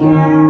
Yeah.